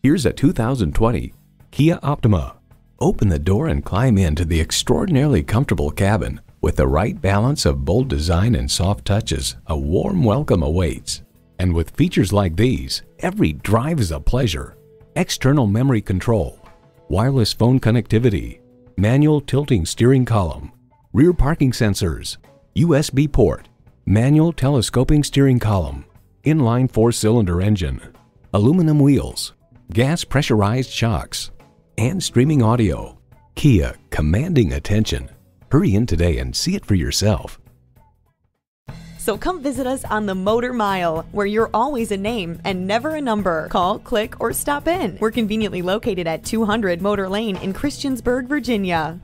Here's a 2020 Kia Optima. Open the door and climb into the extraordinarily comfortable cabin. With the right balance of bold design and soft touches, a warm welcome awaits. And with features like these, every drive is a pleasure. External memory control, wireless phone connectivity, manual tilting steering column, rear parking sensors, USB port, manual telescoping steering column, inline four-cylinder engine, aluminum wheels, gas pressurized shocks, and streaming audio. Kia, commanding attention. Hurry in today and see it for yourself. So come visit us on the Motor Mile, where you're always a name and never a number. Call, click, or stop in. We're conveniently located at 200 Motor Lane in Christiansburg, Virginia.